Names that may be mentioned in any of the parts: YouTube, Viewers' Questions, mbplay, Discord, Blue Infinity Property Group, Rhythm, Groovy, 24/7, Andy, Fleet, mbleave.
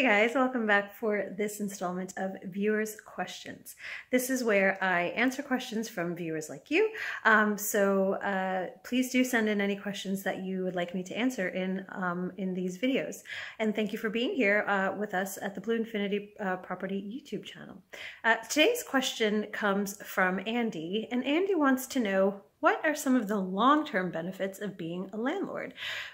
Hey guys, welcome back for this installment of Viewers Questions. This is where I answer questions from viewers like you. Please do send in any questions that you would like me to answer in these videos. And thank you for being here with us at the Blue Infinity Property YouTube channel. Today's question comes from Andy, and Andy wants to know, what are some of the long-term benefits of being a landlord?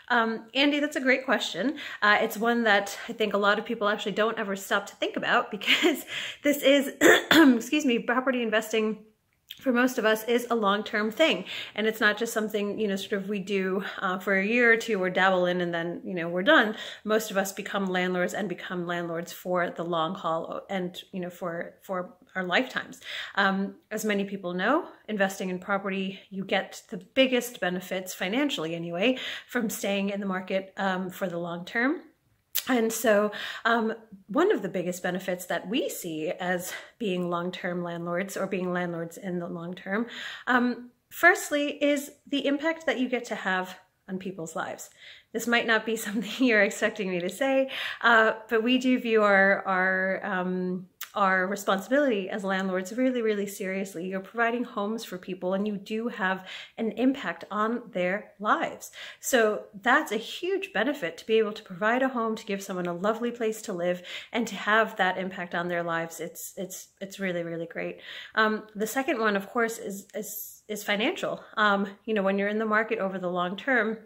Andy, that's a great question. It's one that I think a lot of people actually don't ever stop to think about, because this is, excuse me, property investing for most of us is a long-term thing. And it's not just something, you know, sort of we do for a year or two or dabble in and then, you know, we're done. Most of us become landlords and become landlords for the long haul and, you know, for our lifetimes. As many people know, investing in property, you get the biggest benefits financially anyway from staying in the market for the long term. And so one of the biggest benefits that we see as being long-term landlords or being landlords in the long term, firstly, is the impact that you get to have on people's lives. This might not be something you're expecting me to say, but we do view our responsibility as landlords really, really seriously. You're providing homes for people and you do have an impact on their lives. So that's a huge benefit, to be able to provide a home, to give someone a lovely place to live and to have that impact on their lives. It's really, really great. The second one, of course, is financial. You know, when you're in the market over the long term,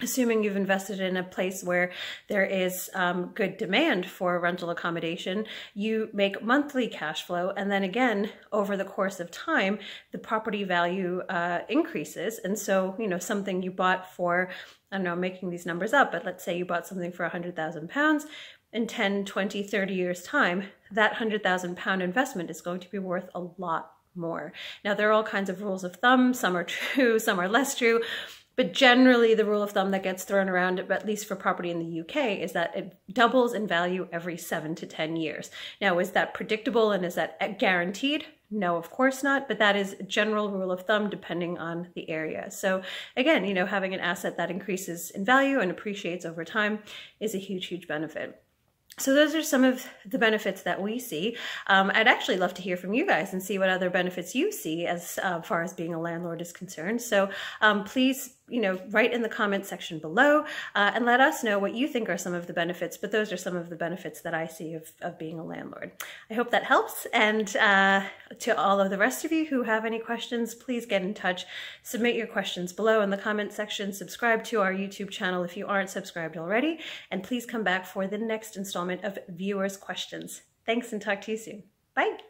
assuming you've invested in a place where there is good demand for rental accommodation, you make monthly cash flow. And then again, over the course of time, the property value increases. And so, you know, something you bought for, I don't know, I'm making these numbers up, but let's say you bought something for £100,000. In 10, 20, 30 years time, that £100,000 investment is going to be worth a lot more. Now, there are all kinds of rules of thumb. Some are true, some are less true. But generally, the rule of thumb that gets thrown around, at least for property in the UK, is that it doubles in value every 7 to 10 years. Now, is that predictable and is that guaranteed? No, of course not. But that is a general rule of thumb, depending on the area. So again, you know, having an asset that increases in value and appreciates over time is a huge, huge benefit. So those are some of the benefits that we see. I'd actually love to hear from you guys and see what other benefits you see as far as being a landlord is concerned. So please, you know, write in the comment section below and let us know what you think are some of the benefits. But those are some of the benefits that I see of being a landlord. I hope that helps. And to all of the rest of you who have any questions, please get in touch. Submit your questions below in the comment section. Subscribe to our YouTube channel if you aren't subscribed already. And please come back for the next installment of Viewers Questions. Thanks and talk to you soon. Bye.